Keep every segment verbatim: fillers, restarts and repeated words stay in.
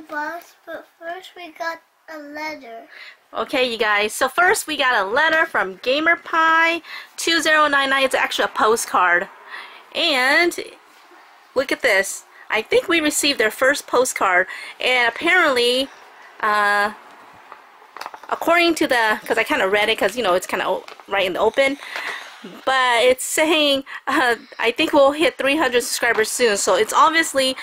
a box, but first we got a letter. Okay, you guys. So first we got a letter from Gamer Pie two zero nine nine. It's actually a postcard. And look at this. I think we received their first postcard. And apparently, uh, according to the, because I kind of read it, because, you know, it's kind of right in the open. But it's saying, uh, I think we'll hit three hundred subscribers soon. So it's obviously,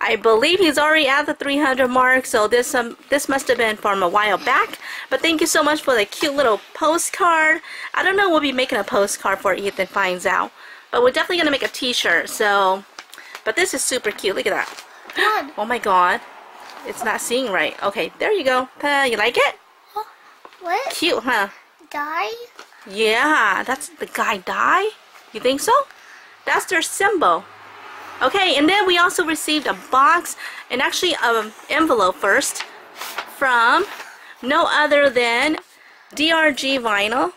I believe he's already at the three hundred mark, so this um, this must have been from a while back. But thank you so much for the cute little postcard. I don't know, we'll be making a postcard for Ethan finds out. But we're definitely going to make a t-shirt, so. But this is super cute, look at that. God. Oh my god, it's not seeing right. Okay, there you go. Uh, you like it? What? Cute, huh? Die? Yeah, that's the guy die? You think so? That's their symbol. Okay, and then we also received a box, and actually an envelope first, from no other than D R G Vinyl.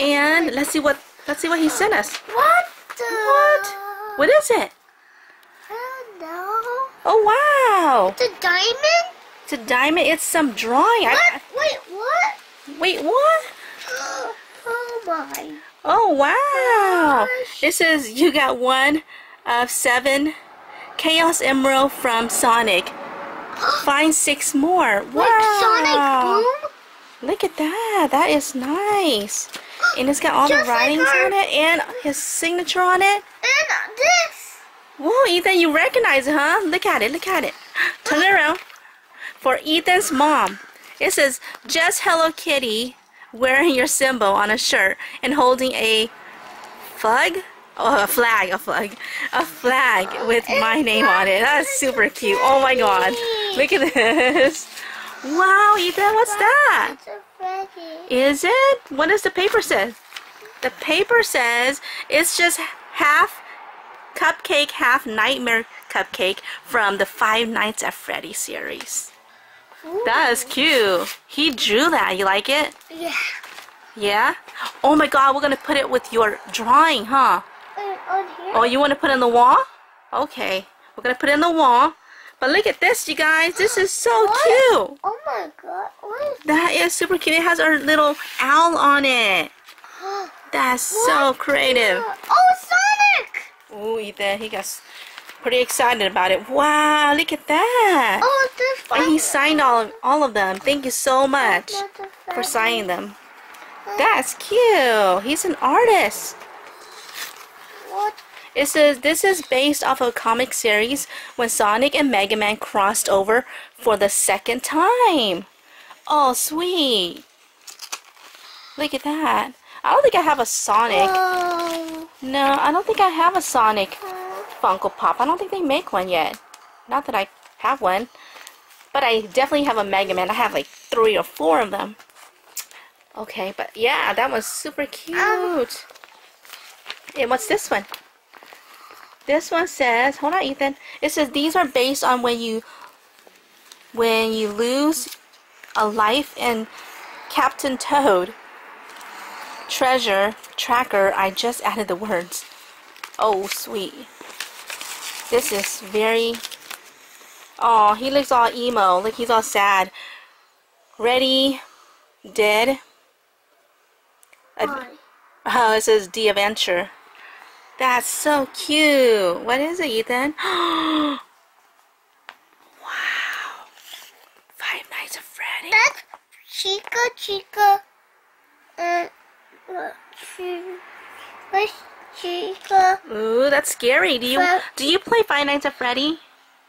And let's see what let's see what he sent us. What? The... What? What is it? I don't know. Oh wow! It's a diamond. It's a diamond. It's some drawing. What? I... Wait, what? Wait, what? Oh my! Oh wow! Gosh. It says you got one of seven Chaos Emerald from Sonic. Find six more. Wow! Like Sonic Boom? Look at that. That is nice. And it's got all just the writings like on it and his signature on it. And this. Whoa, Ethan, you recognize it, huh? Look at it. Look at it. Turn it around. For Ethan's mom, it says just Hello Kitty wearing your symbol on a shirt and holding a flag. Oh, a flag, a flag, a flag with my name on it. That's super cute. Oh my god. Look at this. Wow, Ethan, what's that? Is it? What does the paper say? The paper says it's just half cupcake, half nightmare cupcake from the Five Nights at Freddy's series. Ooh. That is cute. He drew that. You like it? Yeah. Yeah? Oh my god, we're going to put it with your drawing, huh? On here. Oh, you want to put it on the wall? Okay, we're gonna put it on the wall. But look at this, you guys. This is so what? Cute. Oh my god, what is that? Is super cute. It has our little owl on it. That's what? So creative. Oh, Sonic! Oh, Ethan, he got pretty excited about it. Wow, look at that. Oh, it's a and he signed all of all of them. Thank you so much for signing them. That's cute. He's an artist. What? It says this is based off a comic series when Sonic and Mega Man crossed over for the second time. Oh, sweet. Look at that. I don't think I have a Sonic. Oh. No, I don't think I have a Sonic oh. Funko Pop. I don't think they make one yet. Not that I have one. But I definitely have a Mega Man. I have like three or four of them. Okay, but yeah, that was super cute. Um. And what's this one? This one says, hold on, Ethan. It says these are based on when you when you lose a life in Captain Toad Treasure Tracker. I just added the words. Oh, sweet. This is very. Oh, he looks all emo. Like he's all sad. Ready, dead. Ad oh, it says the adventure. That's so cute. What is it, Ethan? Wow. Five Nights at Freddy's. That's Chica, Chica, and Chica. Ooh, that's scary. Do you do you play Five Nights at Freddy's?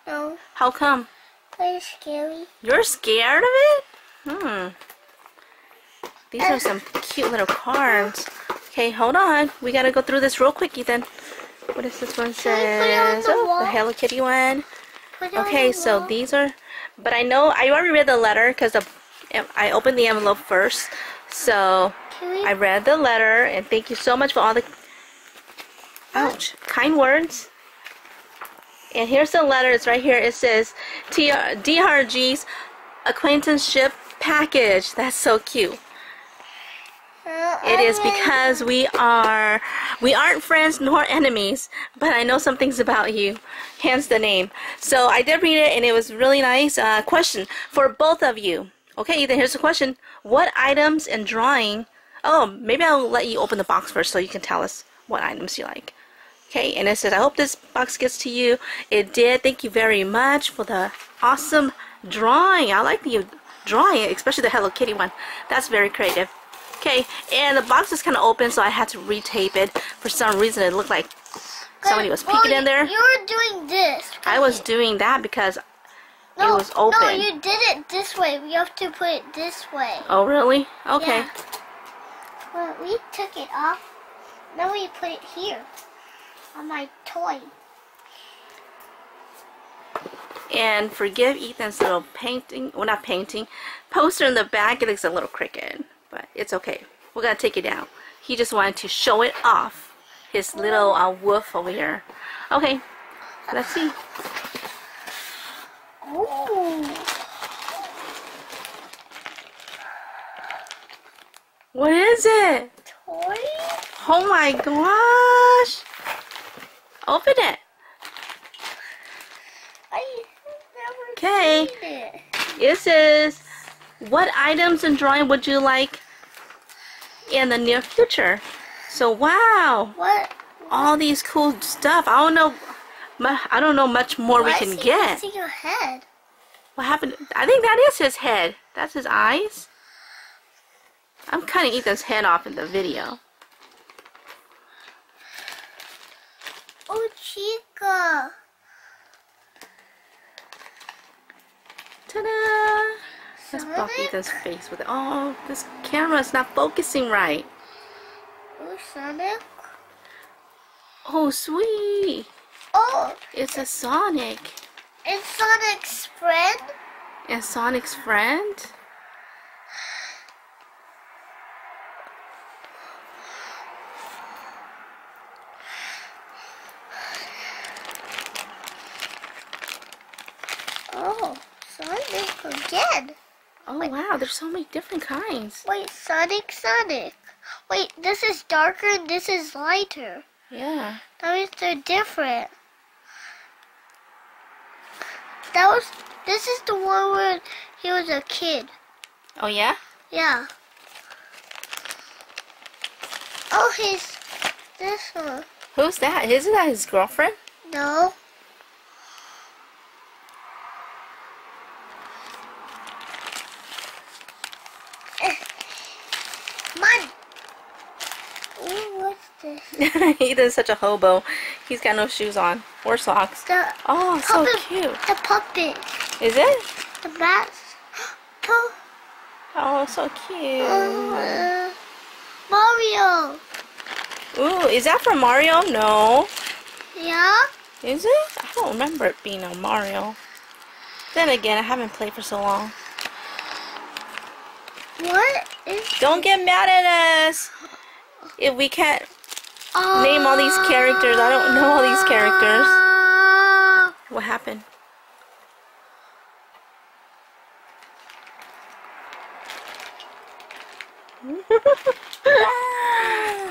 No. How come? It's scary. You're scared of it? Hmm. These are some cute little cards. Okay, hold on. We gotta go through this real quick, Ethan. What does this one say? Oh, the Hello Kitty one. Okay, so these are. But I know I already read the letter because I opened the envelope first. So I read the letter, and thank you so much for all the ouch kind words. And here's the letter. It's right here. It says D R G's acquaintanceship package. That's so cute. It is because we are we aren't friends nor enemies, but I know some things about you, hence the name. So I did read it and it was really nice. Uh, question for both of you. Okay, Ethan, here's the question. What items and drawing... Oh, maybe I'll let you open the box first so you can tell us what items you like. Okay, and it says, I hope this box gets to you. It did. Thank you very much for the awesome drawing. I like the drawing, especially the Hello Kitty one. That's very creative. Okay, and the box is kind of open, so I had to retape it. For some reason, it looked like somebody was peeking well, in there. You were doing this. I was you? doing that because no, it was open. No, you did it this way. We have to put it this way. Oh, really? Okay. Yeah. Well, we took it off. Then we put it here on my toy. And forgive Ethan's little painting. Well, not painting. Poster in the back. It looks a little crooked. But it's okay. We're going to take it down. He just wanted to show it off. His little uh, wolf over here. Okay. Let's see. Ooh. What is it? Toy? Oh my gosh. Open it. I never okay. seen it. This is... What items and drawing would you like in the near future? So wow, what all these cool stuff! I don't know, I don't know much more Why we can get. I see your head. What happened? I think that is his head. That's his eyes. I'm cutting Ethan's head off in the video. Oh, Chica! Ta-da! Let's block Ethan's face with it. Oh, this camera is not focusing right. Oh, Sonic. Oh, sweet. Oh. It's a Sonic. It's Sonic's friend. And Sonic's friend. Oh, Sonic again. Oh wait. Wow, there's so many different kinds. Wait, Sonic, Sonic. Wait, this is darker and this is lighter. Yeah. That means they're different. That was, this is the one where he was a kid. Oh yeah? Yeah. Oh, he's this one. Who's that? Isn't that his girlfriend? No. He is such a hobo. He's got no shoes on or socks. The oh, puppet, so cute. The puppet. Is it? The bat. Oh, so cute. Uh, Mario. Ooh, is that from Mario? No. Yeah. Is it? I don't remember it being on Mario. Then again, I haven't played for so long. What? Is don't it? Get mad at us if we can't. Uh, Name all these characters. I don't know all these characters. What happened?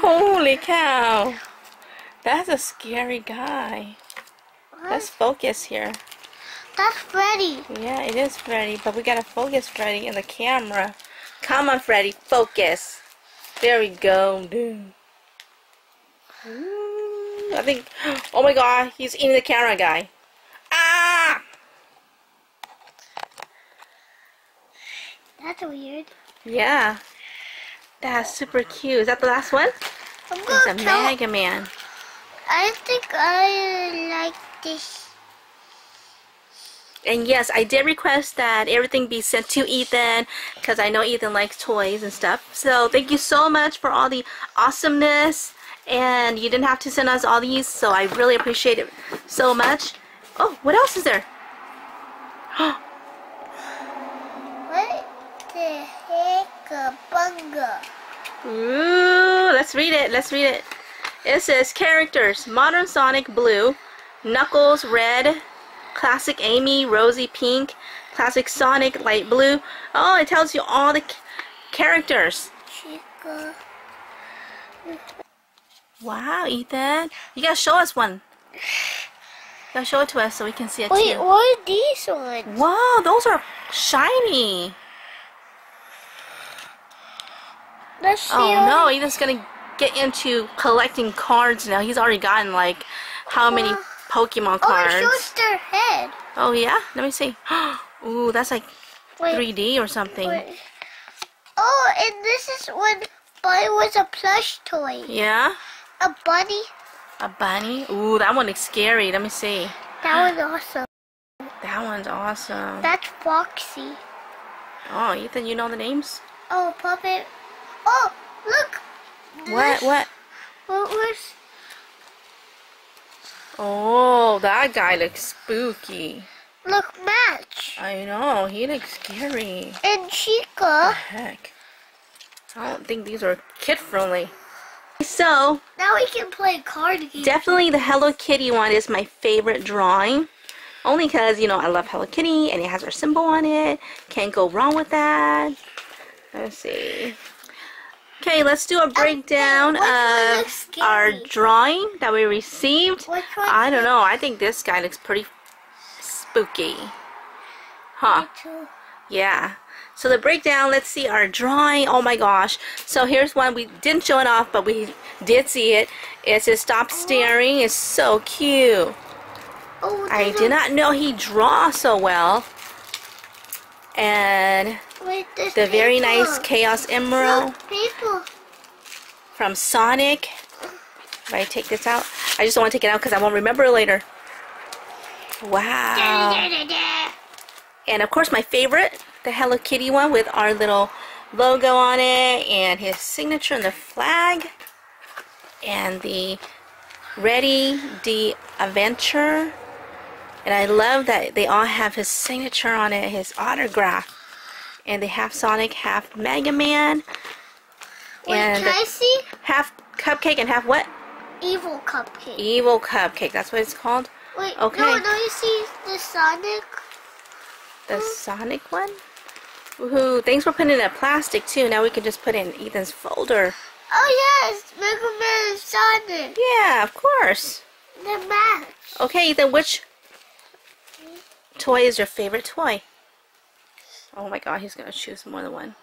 Holy cow. That's a scary guy. What? Let's focus here. That's Freddy. Yeah, it is Freddy, but we gotta focus Freddy in the camera. Come on, Freddy, focus. There we go, dude. Ooh, I think, oh my god, he's eating the camera guy. Ah! That's weird. Yeah. That's super cute. Is that the last one? I'm it's a try. Mega Man. I think I like this. And yes, I did request that everything be sent to Ethan because I know Ethan likes toys and stuff. So thank you so much for all the awesomeness. And you didn't have to send us all these, so I really appreciate it so much. Oh, what else is there? What the heck-a-bunga? Ooh, let's read it. Let's read it. It says characters: Modern Sonic Blue, Knuckles Red, Classic Amy Rosie Pink, Classic Sonic Light Blue. Oh, it tells you all the characters. Chica. Wow, Ethan. You gotta show us one. You gotta show it to us so we can see it. Wait, too. What are these ones? Wow, those are shiny. Let's see. Oh no, Ethan's gonna get into collecting cards now. He's already gotten like how many uh, Pokemon cards? Oh, it shows their head. Oh yeah? Let me see. Ooh, that's like wait, three D or something. Wait. Oh, and this is when Bonnie was a plush toy. Yeah? A bunny. A bunny? Ooh, that one is scary. Let me see. That one's awesome. That one's awesome. That's Foxy. Oh, Ethan, you know the names? Oh, Puppet. Oh, look. What? This, what? What was... Oh, that guy looks spooky. Look, Match. I know. He looks scary. And Chica. What the heck? I don't think these are kid-friendly. So now we can play card games. Definitely the Hello Kitty one is my favorite drawing, only because, you know, I love Hello Kitty and it has her symbol on it. Can't go wrong with that. Let's see. Okay, let's do a breakdown um, of our drawing that we received. I don't know. I think this guy looks pretty spooky, huh? Yeah. So the breakdown, let's see our drawing. Oh my gosh. So here's one. We didn't show it off, but we did see it. It says stop staring. It's so cute. Oh, I did not know he draws so well. And wait, the people. Very nice Chaos Emerald no, from Sonic. If I take this out. I just don't want to take it out because I won't remember later. Wow. Da, da, da, da. And of course my favorite, the Hello Kitty one with our little logo on it and his signature and the flag and the Ready the Adventure. And I love that they all have his signature on it, his autograph. And they have Sonic, half Mega Man. Wait, and can I see? Half Cupcake and half what? Evil Cupcake. Evil Cupcake, that's what it's called? Wait, okay. No, no, you see the Sonic? The hmm? Sonic one? Woohoo, thanks for putting in a plastic too. Now we can just put in Ethan's folder. Oh yes, Mega Man and Sonic. Yeah, of course. The match. Okay, Ethan, which toy is your favorite toy? Oh my god, he's gonna choose more than one.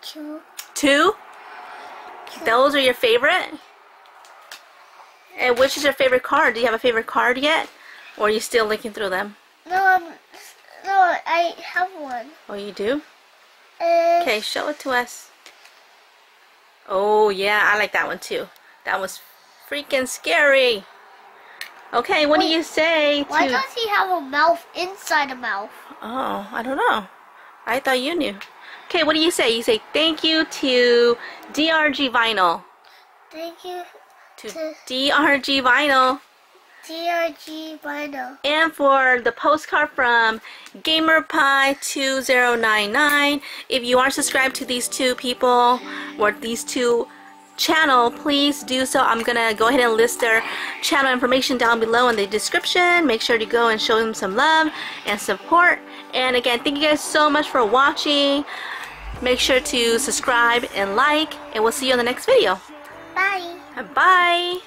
Two. Two? Two. Those are your favorite? And which is your favorite card? Do you have a favorite card yet? Or are you still looking through them? No, um, no, I have one. Oh, you do? Uh, okay, show it to us. Oh, yeah, I like that one too. That was freaking scary. Okay, what wait, do you say to... Why does he have a mouth inside a mouth? Oh, I don't know. I thought you knew. Okay, what do you say? You say thank you to D R G Vinyl. Thank you to, to D R G Vinyl. D R G Vinyl. And for the postcard from Gamer Pie two zero nine nine. If you are subscribed to these two people or these two channel, please do so. I'm gonna go ahead and list their channel information down below in the description. Make sure to go and show them some love and support. And again, thank you guys so much for watching. Make sure to subscribe and like, and we'll see you in the next video. Bye. Bye.